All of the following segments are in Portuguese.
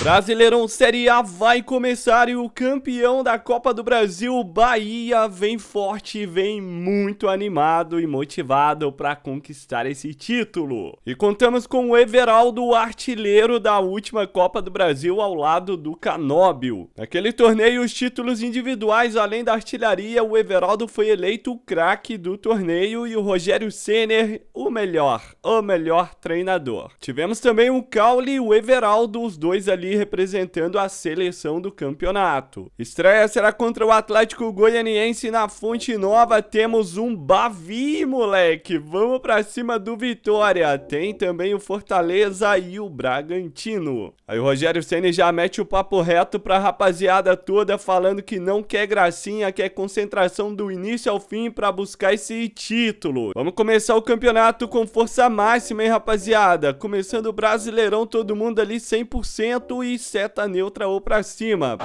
Brasileirão Série A vai começar e o campeão da Copa do Brasil, Bahia, vem forte, vem muito animado e motivado para conquistar esse título. E contamos com o Everaldo, o artilheiro da última Copa do Brasil, ao lado do Canóbio. Naquele torneio, os títulos individuais, além da artilharia, o Everaldo foi eleito o craque do torneio e o Rogério Ceni, o melhor treinador. Tivemos também o Cauly e o Everaldo, os dois ali representando a seleção do campeonato. Estreia será contra o Atlético Goianiense na Fonte Nova. Temos um Bavi, moleque. Vamos pra cima do Vitória. Tem também o Fortaleza e o Bragantino. Aí o Rogério Ceni já mete o papo reto pra rapaziada toda, falando que não quer gracinha, quer concentração do início ao fim pra buscar esse título. Vamos começar o campeonato com força máxima, hein, rapaziada? Começando o Brasileirão, todo mundo ali 100% e seta neutra ou pra cima.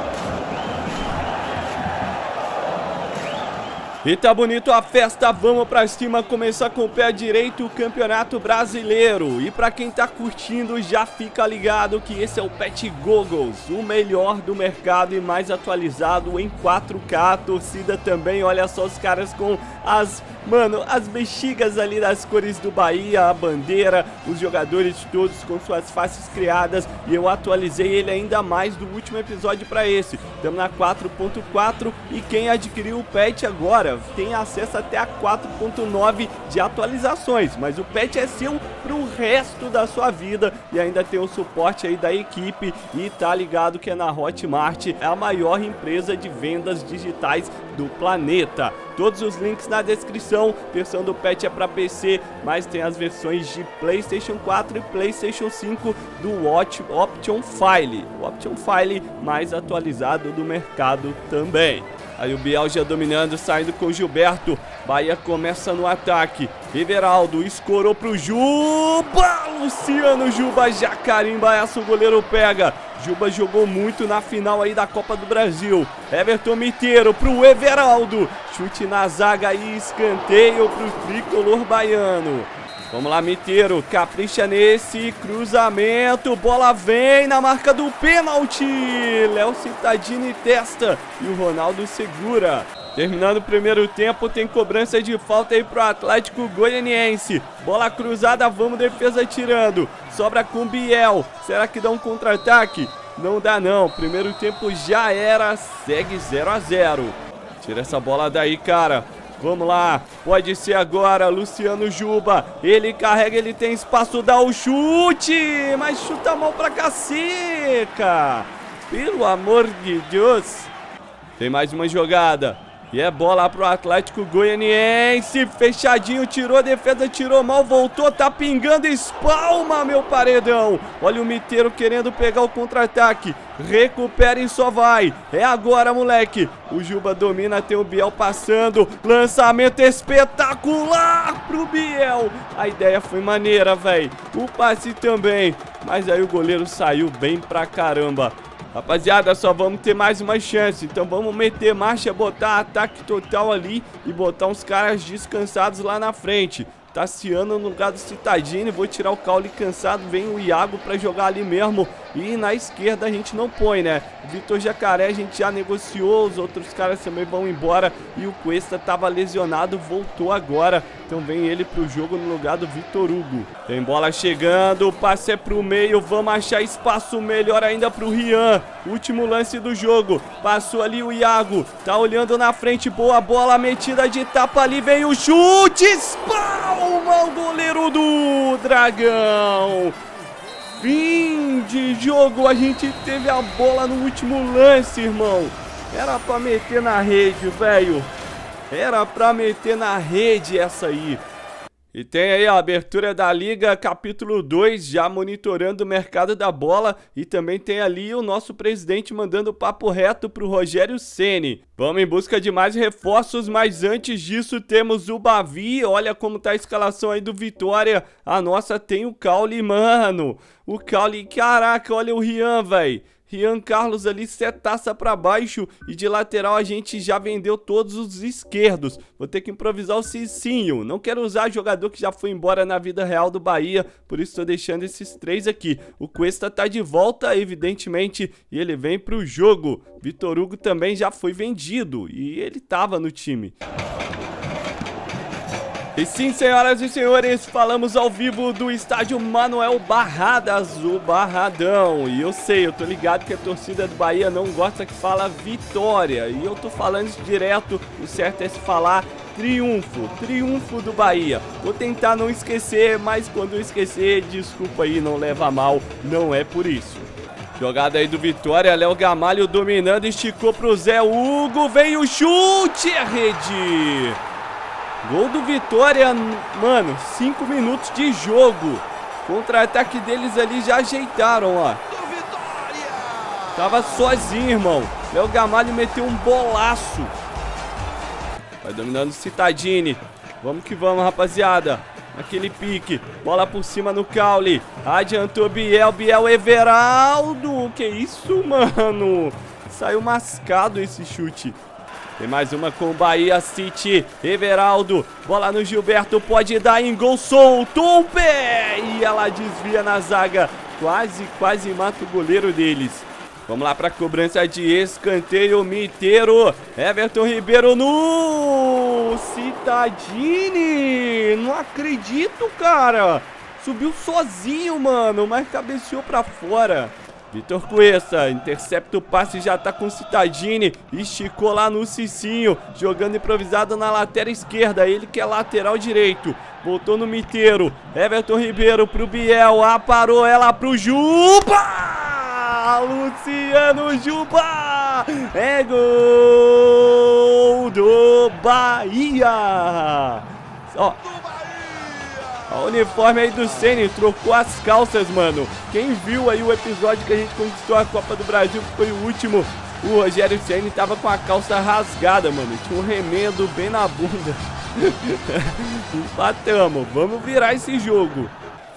E tá bonito a festa, vamos pra cima, começar com o pé direito o Campeonato Brasileiro. E pra quem tá curtindo, já fica ligado que esse é o Pet Goggles, o melhor do mercado e mais atualizado em 4K. A torcida também, olha só os caras com as mexigas ali das cores do Bahia, a bandeira, os jogadores todos com suas faces criadas. E eu atualizei ele ainda mais do último episódio pra esse. Estamos na 4.4 e quem adquiriu o Pet agora tem acesso até a 4.9 de atualizações, mas o patch é seu pro resto da sua vida e ainda tem o suporte aí da equipe. E tá ligado que é na Hotmart, é a maior empresa de vendas digitais do planeta. Todos os links na descrição. Versão do patch é para PC, mas tem as versões de PlayStation 4 e PlayStation 5 do Option File, o Option File mais atualizado do mercado também. Aí o Biel já dominando, saindo com o Gilberto. Bahia começa no ataque. Everaldo escorou pro Juba. Luciano Juba já carimba essa, o goleiro pega. Juba jogou muito na final aí da Copa do Brasil. Everton Miteiro pro Everaldo. Chute na zaga e escanteio pro tricolor baiano. Vamos lá, Miteiro, capricha nesse cruzamento, bola vem na marca do pênalti, Léo Cittadini testa e o Ronaldo segura. Terminando o primeiro tempo, tem cobrança de falta aí pro Atlético Goianiense. Bola cruzada, vamos defesa tirando, sobra com Biel, será que dá um contra-ataque? Não dá não, primeiro tempo já era, segue 0 a 0. Tira essa bola daí, cara. Vamos lá, pode ser agora, Luciano Juba, ele carrega, ele tem espaço, dá o chute, mas chuta mal pra caceca, pelo amor de Deus. Tem mais uma jogada, e é bola pro Atlético Goianiense, fechadinho, tirou a defesa, tirou mal, voltou, tá pingando, espalma, meu paredão. Olha o Miteiro querendo pegar o contra-ataque, recupera e só vai, é agora, moleque. O Juba domina, tem o Biel passando, lançamento espetacular pro Biel. A ideia foi maneira, velho, o passe também, mas aí o goleiro saiu bem pra caramba. Rapaziada, só vamos ter mais uma chance, então vamos meter marcha, botar ataque total ali e botar uns caras descansados lá na frente. Tassiano no lugar do Cittadini, vou tirar o Cauly cansado, vem o Iago pra jogar ali mesmo. E na esquerda a gente não põe, né? Vitor Jacaré a gente já negociou, os outros caras também vão embora. E o Cuesta tava lesionado, voltou agora, então vem ele pro jogo no lugar do Vitor Hugo. Tem bola chegando, o passe é pro meio, vamos achar espaço, melhor ainda pro Rian. Último lance do jogo, passou ali o Iago, tá olhando na frente, boa bola metida de tapa ali, vem o chute, espalma o goleiro do Dragão. Fim de jogo, a gente teve a bola no último lance, irmão. Era pra meter na rede, velho. Era pra meter na rede essa aí. E tem aí a abertura da Liga, capítulo 2, já monitorando o mercado da bola. E também tem ali o nosso presidente mandando papo reto pro Rogério Ceni. Vamos em busca de mais reforços, mas antes disso temos o Bavi. Olha como tá a escalação aí do Vitória. A nossa tem o Cauly, mano. O Cauly, caraca, olha o Rian, velho. Rian Carlos ali, setaça pra baixo. E de lateral a gente já vendeu todos os esquerdos. Vou ter que improvisar o Cicinho. Não quero usar jogador que já foi embora na vida real do Bahia. Por isso tô deixando esses três aqui. O Cuesta tá de volta, evidentemente. E ele vem pro jogo. Vitor Hugo também já foi vendido. E ele tava no time. E sim, senhoras e senhores, falamos ao vivo do estádio Manuel Barradas, o Barradão. E eu sei, eu tô ligado que a torcida do Bahia não gosta que fala vitória. E eu tô falando isso direto, o certo é se falar triunfo, triunfo do Bahia. Vou tentar não esquecer, mas quando eu esquecer, desculpa aí, não leva a mal, não é por isso. Jogada aí do Vitória, Léo Gamalho dominando, esticou pro Zé Hugo, veio o chute, a rede! Gol do Vitória, mano, 5 minutos de jogo. Contra-ataque deles ali, já ajeitaram, ó. Tava sozinho, irmão. Léo Gamalho meteu um bolaço. Vai dominando o Cittadini. Vamos que vamos, rapaziada. Aquele pique. Bola por cima no Cauly. Adiantou Biel, Everaldo. Que isso, mano. Saiu mascado esse chute. Tem mais uma com o Bahia City, Everaldo, bola no Gilberto, pode dar em gol, soltou o pé e ela desvia na zaga, quase mata o goleiro deles. Vamos lá para a cobrança de escanteio, Miteiro, Everton Ribeiro no Cittadini, não acredito, cara, subiu sozinho, mano, mas cabeceou para fora. Vitor Cuesta, intercepta o passe, já tá com o Cittadini, esticou lá no Cicinho, jogando improvisado na lateral esquerda, ele que é lateral direito, botou no Miteiro, Everton Ribeiro pro Biel, aparou ela pro Juba, Luciano Juba, é gol do Bahia, ó. O uniforme aí do Ceni, trocou as calças, mano. Quem viu aí o episódio que a gente conquistou a Copa do Brasil, que foi o último, o Rogério Ceni tava com a calça rasgada, mano. Tinha um remendo bem na bunda. Empatamos, vamos virar esse jogo.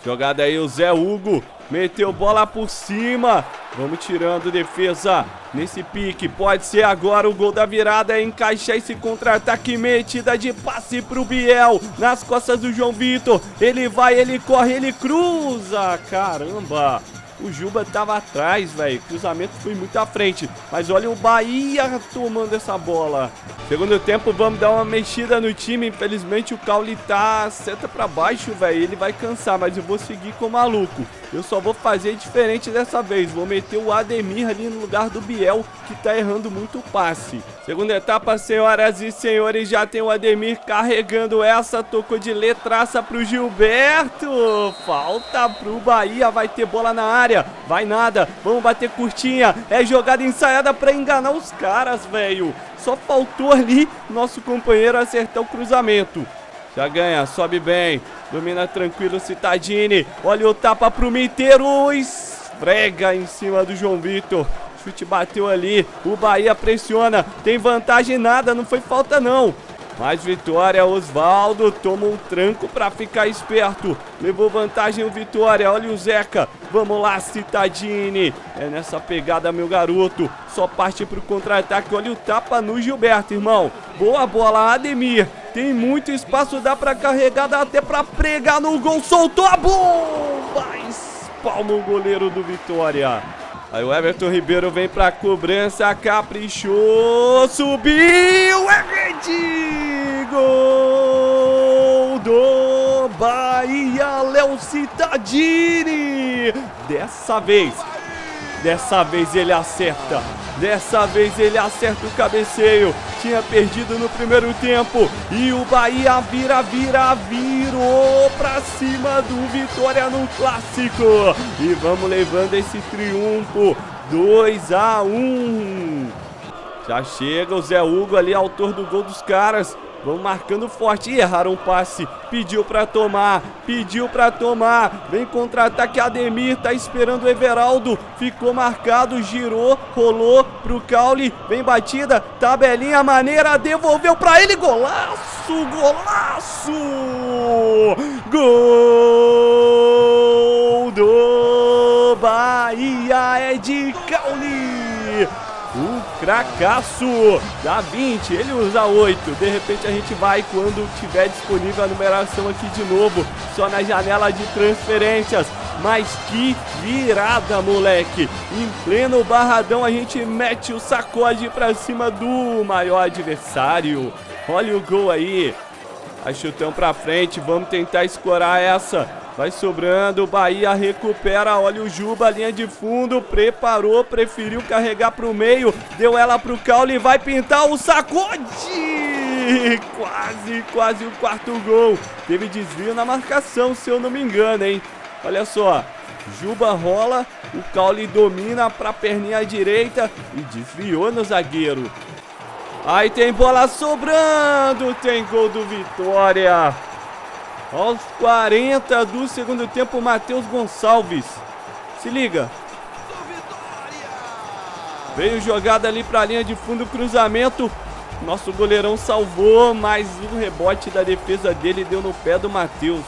Jogada aí o Zé Hugo, meteu bola por cima. Vamos tirando defesa nesse pique, pode ser agora o gol da virada, é encaixar esse contra-ataque, metida de passe pro Biel, nas costas do João Vitor, ele vai, ele corre, ele cruza, caramba, o Juba tava atrás, velho, cruzamento foi muito à frente, mas olha o Bahia tomando essa bola. Segundo tempo, vamos dar uma mexida no time, infelizmente o Cauly tá seta pra baixo, velho, ele vai cansar, mas eu vou seguir com o maluco, eu só vou fazer diferente dessa vez, vou meter o Ademir ali no lugar do Biel, que tá errando muito o passe. Segunda etapa, senhoras e senhores, já tem o Ademir carregando essa, tocou de letraça pro Gilberto, falta pro Bahia, vai ter bola na área. Vai nada, vamos bater curtinha. É jogada ensaiada pra enganar os caras, velho. Só faltou ali nosso companheiro acertar o cruzamento. Já ganha, sobe bem. Domina tranquilo o Cittadini. Olha o tapa pro Miteiro. Esfrega em cima do João Vitor. Chute bateu ali. O Bahia pressiona. Tem vantagem nada, não foi falta não. Mais Vitória, Osvaldo toma um tranco pra ficar esperto. Levou vantagem o Vitória, olha o Zeca. Vamos lá, Cittadini. É nessa pegada, meu garoto. Só parte pro contra-ataque, olha o tapa no Gilberto, irmão. Boa bola, Ademir. Tem muito espaço, dá pra carregar, dá até pra pregar no gol. Soltou a bomba, espalma o goleiro do Vitória. Aí o Everton Ribeiro vem pra cobrança, caprichou, subiu, é rede, gol do Bahia, Léo Cittadini, dessa vez ele acerta, dessa vez ele acerta o cabeceio, tinha perdido no primeiro tempo e o Bahia virou pra cima do Vitória no clássico e vamos levando esse triunfo, 2-1. Já chega o Zé Hugo ali, autor do gol dos caras. Vão marcando forte, e erraram o passe, pediu pra tomar, vem contra-ataque, Ademir tá esperando o Everaldo, ficou marcado, girou, rolou pro Cauly, vem batida, tabelinha maneira, devolveu pra ele, golaço, gol do Bahia! área, é de Cauly. O cracaço dá 20, ele usa 8. De repente a gente vai, quando tiver disponível a numeração aqui de novo, só na janela de transferências. Mas que virada, moleque! Em pleno barradão a gente mete o sacode pra cima do maior adversário. Olha o gol aí. A chutão pra frente, vamos tentar escorar essa. Vai sobrando, Bahia recupera, olha o Juba, linha de fundo, preparou, preferiu carregar pro meio, deu ela pro Cauly, vai pintar o sacode! Quase o quarto gol. Teve desvio na marcação, se eu não me engano, hein? Olha só, Juba rola, o Cauly domina pra perninha direita e desviou no zagueiro. Aí tem bola sobrando, tem gol do Vitória. Aos 40 do segundo tempo, Matheus Gonçalves. Se liga. Veio jogada ali para a linha de fundo, cruzamento. Nosso goleirão salvou, mas o rebote da defesa dele deu no pé do Matheus.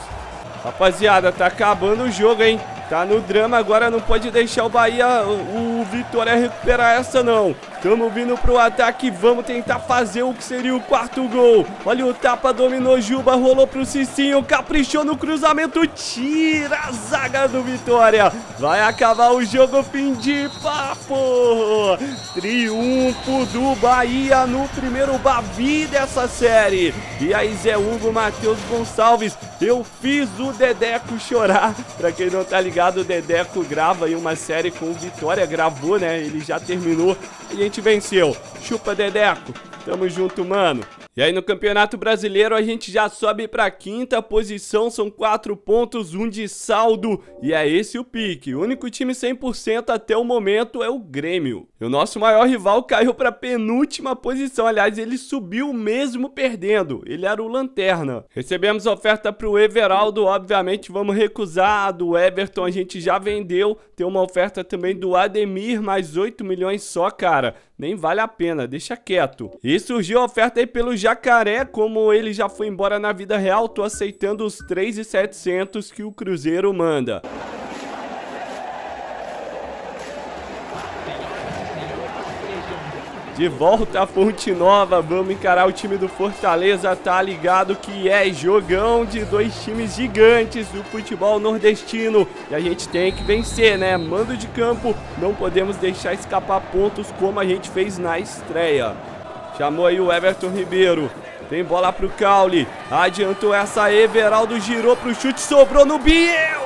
Rapaziada, tá acabando o jogo, hein? Tá no drama agora, não pode deixar o Bahia, o Vitória recuperar essa não. Tamo vindo pro ataque, vamos tentar fazer o que seria o quarto gol. Olha o tapa, dominou Juba, rolou pro Cicinho, caprichou no cruzamento, tira a zaga do Vitória. Vai acabar o jogo, fim de papo. Triunfo do Bahia no primeiro Bavi dessa série. E aí Zé Hugo, Matheus Gonçalves, eu fiz o Dedeco chorar. Pra quem não tá ligado, o Dedeco grava aí uma série com o Vitória, gravou, né? Ele já terminou, a gente venceu. Chupa, Dedeco, tamo junto, mano. E aí no Campeonato Brasileiro a gente já sobe pra quinta posição, são 4 pontos, 1 de saldo. E é esse o pique, o único time 100% até o momento é o Grêmio. E o nosso maior rival caiu pra penúltima posição, aliás ele subiu mesmo perdendo, ele era o Lanterna. Recebemos oferta pro Everaldo, obviamente vamos recusar, a do Everton a gente já vendeu. Tem uma oferta também do Ademir, mais 8 milhões só, cara. Nem vale a pena, deixa quieto. E surgiu a oferta aí pelo Jacaré, como ele já foi embora na vida real, tô aceitando os 3.700 que o Cruzeiro manda. De volta a Fonte Nova, vamos encarar o time do Fortaleza, tá ligado que é jogão de dois times gigantes do futebol nordestino. E a gente tem que vencer, né? Mando de campo, não podemos deixar escapar pontos como a gente fez na estreia. Chamou aí o Everton Ribeiro, tem bola pro Cauly, adiantou essa, Everaldo girou pro chute, sobrou no Biel!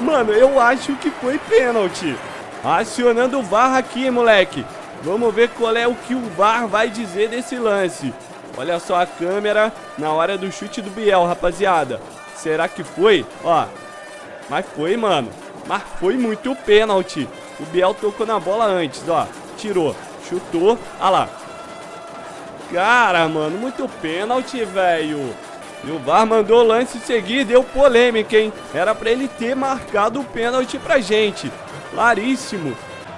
Mano, eu acho que foi pênalti. Acionando o VAR aqui, moleque. Vamos ver qual é o que o VAR vai dizer desse lance. Olha só a câmera na hora do chute do Biel, rapaziada. Será que foi? Ó, mas foi, mano. Mas foi muito pênalti. O Biel tocou na bola antes, ó. Tirou, chutou, olha lá. Cara, mano, muito pênalti, velho. E o VAR mandou o lance seguir, deu polêmica, hein. Era pra ele ter marcado o pênalti pra gente. Claríssimo.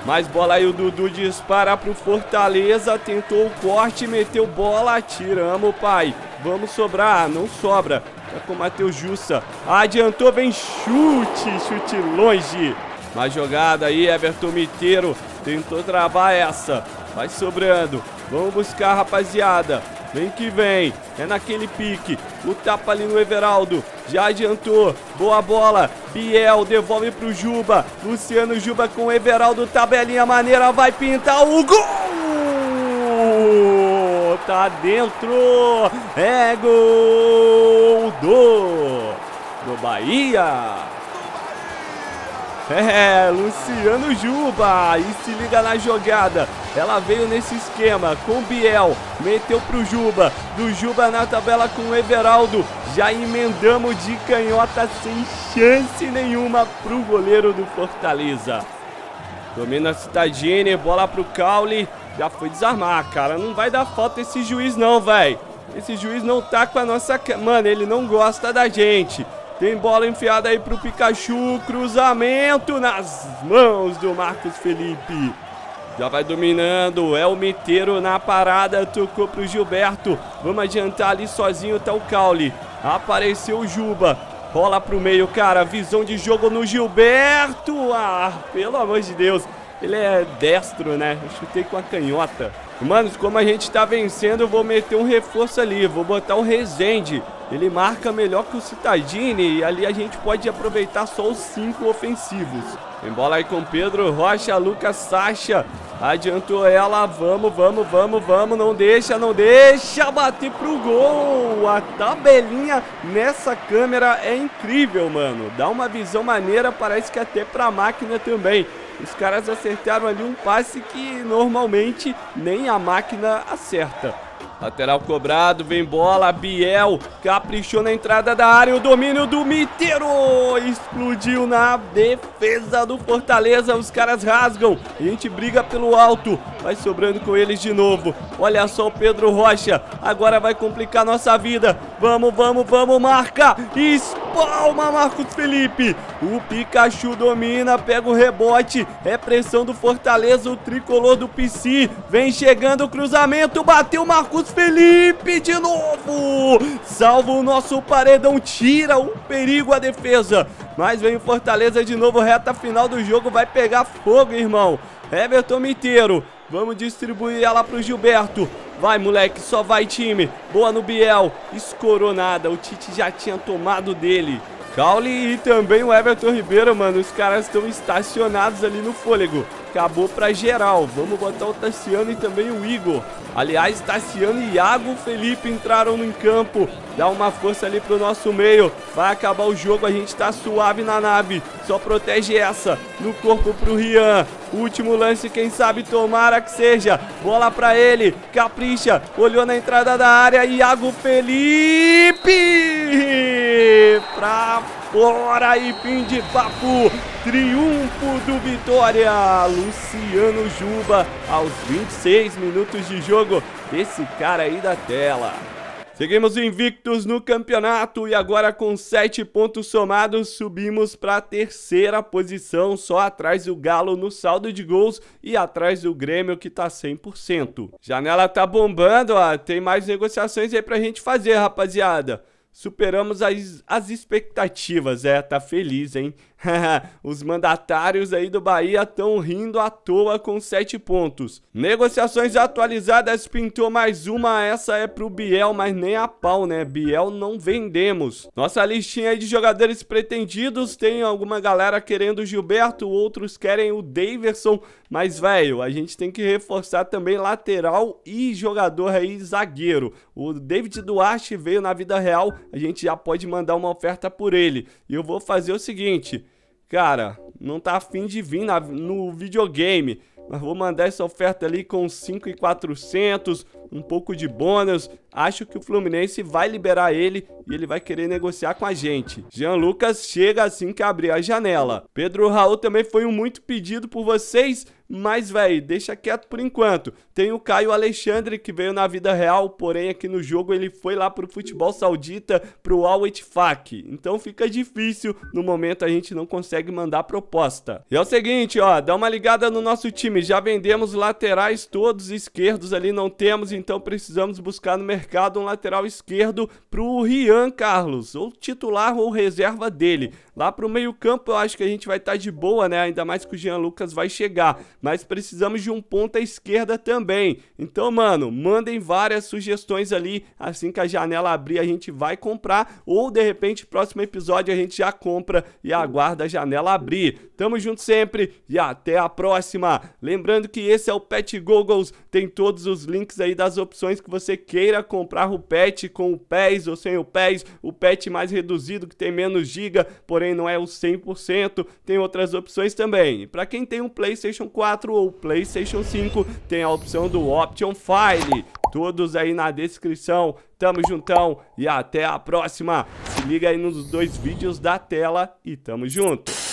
Mas bola aí, o Dudu dispara pro Fortaleza, tentou o corte, meteu bola, tiramos, pai. Vamos sobrar, não sobra. Tá com o Matheus Jussa, adiantou, vem chute longe. Mas jogada aí, Everton Miteiro, tentou travar essa. Vai sobrando, vamos buscar, rapaziada. Vem que vem, é naquele pique. O tapa ali no Everaldo, já adiantou, boa bola. Biel devolve pro Juba, Luciano Juba com Everaldo, tabelinha maneira, vai pintar o gol! Tá dentro, é gol do Bahia! É, Luciano Juba, e se liga na jogada, ela veio nesse esquema, com Biel, meteu pro Juba, do Juba na tabela com o Everaldo, já emendamos de canhota sem chance nenhuma pro goleiro do Fortaleza. Domina Cittadini, bola pro Cauly, já foi desarmar, cara, não vai dar falta esse juiz não, velho. Esse juiz não tá com a nossa... Mano, ele não gosta da gente. Tem bola enfiada aí pro Pikachu, cruzamento nas mãos do Marcos Felipe. Já vai dominando, é o Miteiro na parada, tocou pro Gilberto. Vamos adiantar ali sozinho, tá o Cauly. Apareceu o Juba, Bola pro meio, cara. Visão de jogo no Gilberto. Ah, pelo amor de Deus. Ele é destro, né? Eu chutei com a canhota. Manos, como a gente tá vencendo, eu vou meter um reforço ali. Vou botar o Rezende. Ele marca melhor que o Cittadini. E ali a gente pode aproveitar só os 5 ofensivos. Tem bola aí com Pedro Rocha, Lucas Sacha. Adiantou ela. Vamos, vamos, vamos, vamos. Não deixa, não deixa. Bater pro gol. A tabelinha nessa câmera é incrível, mano. Dá uma visão maneira. Parece que até pra máquina também. Os caras acertaram ali um passe que normalmente nem a máquina acerta. Lateral cobrado, vem bola, Biel caprichou na entrada da área, o domínio do Miteiro, explodiu na defesa do Fortaleza, os caras rasgam, a gente briga pelo alto, vai sobrando com eles de novo, olha só o Pedro Rocha, agora vai complicar nossa vida, vamos, vamos, vamos, marca, espalma Marcos Felipe, o Pikachu domina, pega o rebote, é pressão do Fortaleza, o tricolor do Pici, vem chegando o cruzamento, bateu Marcos Felipe de novo, salva o nosso paredão, tira o perigo à defesa, mas vem o Fortaleza de novo, reta final do jogo, vai pegar fogo, irmão. Everton Miteiro, vamos distribuir ela pro Gilberto, vai moleque, só vai time, boa no Biel, escorou nada, o Tite já tinha tomado dele. Cauly e também o Everton Ribeiro, mano, os caras estão estacionados ali no fôlego. Acabou pra geral, vamos botar o Tassiano e também o Igor. Aliás, Tassiano e Iago Felipe entraram no campo. Dá uma força ali pro nosso meio. Vai acabar o jogo, a gente tá suave na nave. Só protege essa. No corpo pro Rian. Último lance, quem sabe, tomara que seja. Bola pra ele, capricha. Olhou na entrada da área, Iago Felipe! Pra fora e fim de papo. Triunfo do Vitória. Luciano Juba aos 26 minutos de jogo. Esse cara aí da tela. Seguimos invictos no campeonato e agora com 7 pontos somados subimos para a 3ª posição, só atrás do Galo no saldo de gols e atrás do Grêmio que tá 100%. Janela tá bombando, ó, tem mais negociações aí pra gente fazer, rapaziada. Superamos as expectativas, tá feliz, hein? Os mandatários aí do Bahia estão rindo à toa com 7 pontos. Negociações atualizadas, pintou mais uma, essa é pro Biel, mas nem a pau, né? Biel não vendemos. Nossa listinha aí de jogadores pretendidos, tem alguma galera querendo o Gilberto, outros querem o Daverson, mas velho, a gente tem que reforçar também lateral e jogador aí zagueiro. O David Duarte veio na vida real, a gente já pode mandar uma oferta por ele. E eu vou fazer o seguinte, cara, não tá afim de vir no videogame, mas vou mandar essa oferta ali com 5.400, um pouco de bônus. Acho que o Fluminense vai liberar ele e ele vai querer negociar com a gente. Jean Lucas chega assim que abrir a janela. Pedro Raul também foi um muito pedido por vocês, mas, velho, deixa quieto por enquanto. Tem o Caio Alexandre que veio na vida real, porém aqui no jogo ele foi lá pro futebol saudita, pro Al Ettifaq. Então fica difícil, no momento a gente não consegue mandar proposta. E é o seguinte, ó, dá uma ligada no nosso time. Já vendemos laterais todos esquerdos ali, não temos, então precisamos buscar no mercado um lateral esquerdo pro Rian Carlos, ou titular ou reserva dele. Lá pro meio campo eu acho que a gente vai estar de boa, né? Ainda mais que o Jean Lucas vai chegar. Mas precisamos de um ponta esquerda também. Então, mano, mandem várias sugestões ali. Assim que a janela abrir, a gente vai comprar. Ou, de repente, próximo episódio a gente já compra e aguarda a janela abrir. Tamo junto sempre e até a próxima. Lembrando que esse é o Pet Goggles. Tem todos os links aí das opções que você queira comprar o pet, com o PES ou sem o PES. O pet mais reduzido, que tem menos giga, porém não é o 100%. Tem outras opções também. Pra quem tem um PlayStation 4 ou PlayStation 5, tem a opção do Option File. Todos aí na descrição. Tamo juntão e até a próxima. Se liga aí nos 2 vídeos da tela e tamo junto.